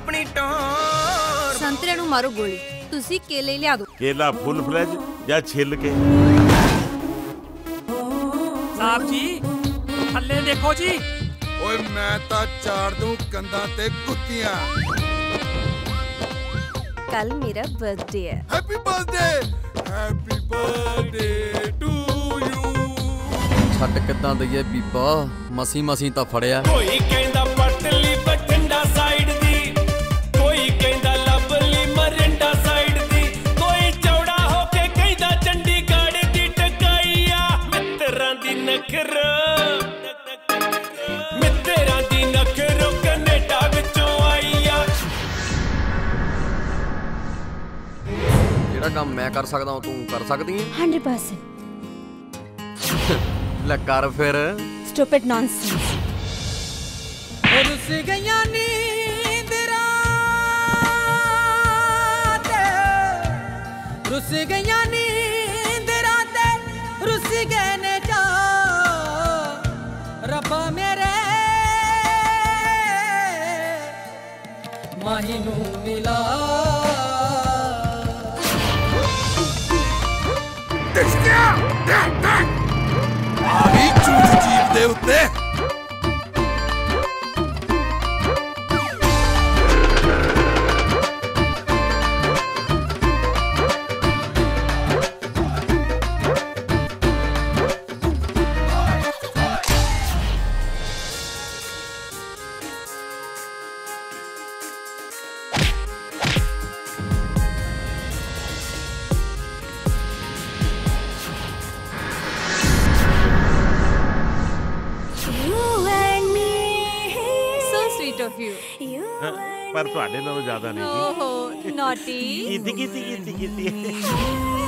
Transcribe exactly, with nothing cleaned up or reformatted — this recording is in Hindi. अपनी टोर। संतरे नु मारो गोली, तुसी केले लिया दो। केला फुल फ्लेज या छिल के? साहब जी थल्ले देखो जी। ओए मैं ता चाड़ दूं कंधा ते कुत्तियां। कल मेरा बर्थडे है। Happy birthday, happy birthday to you. छट किदां दईए बीबा, मसी मसी ता फड़िया। कोई कहंदा पटली बठिंडा साइड दी, कोई कहंदा लवली मरिंडा साइड दी, कोई चौड़ा होके कहंदा चंडीगढ़ दी टकाईया। मित्रां दी नखर मित्रां दी नखर कनेडा विचों आईया। जेड़ा काम मैं कर सकदा हूं तू कर सकदी है? Hundred percent. ले कर फिर। Stop it nonsense. रुस गया नींद रात, रुस गया नींद रात, रुस गए ने जा रब्बा मेरे। माही नू मिला आई झूठ जीप दे उत्ते। पर तो आने ना ज़्यादा नहीं। ओहो नॉटी। किती किती किती किती।